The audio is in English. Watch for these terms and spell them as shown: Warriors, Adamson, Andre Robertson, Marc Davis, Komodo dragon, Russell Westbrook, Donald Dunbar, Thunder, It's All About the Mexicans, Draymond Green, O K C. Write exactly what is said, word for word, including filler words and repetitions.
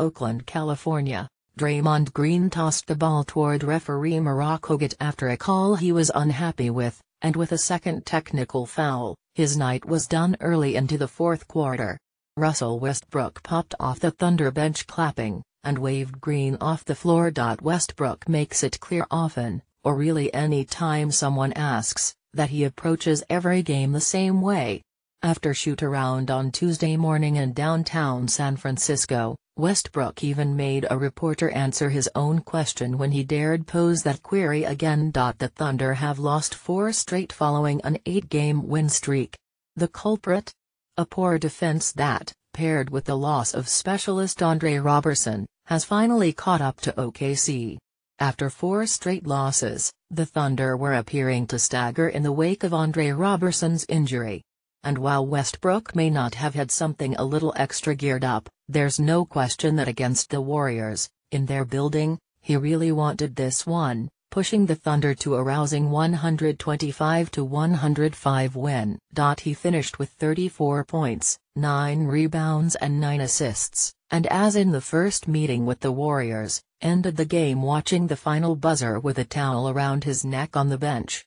Oakland, California, Draymond Green tossed the ball toward referee Marc Davis after a call he was unhappy with, and with a second technical foul, his night was done early into the fourth quarter. Russell Westbrook popped off the Thunder bench clapping, and waved Green off the floor. Westbrook makes it clear often, or really any time someone asks, that he approaches every game the same way. After shoot-around on Tuesday morning in downtown San Francisco, Westbrook even made a reporter answer his own question when he dared pose that query again. The Thunder have lost four straight following an eight-game win streak. The culprit? A poor defense that, paired with the loss of specialist Andre Robertson, has finally caught up to O K C. After four straight losses, the Thunder were appearing to stagger in the wake of Andre Robertson's injury. And while Westbrook may not have had something a little extra geared up, there's no question that against the Warriors, in their building, he really wanted this one, pushing the Thunder to a rousing one twenty-five to one oh five win. He finished with thirty-four points, nine rebounds and nine assists, and as in the first meeting with the Warriors, ended the game watching the final buzzer with a towel around his neck on the bench.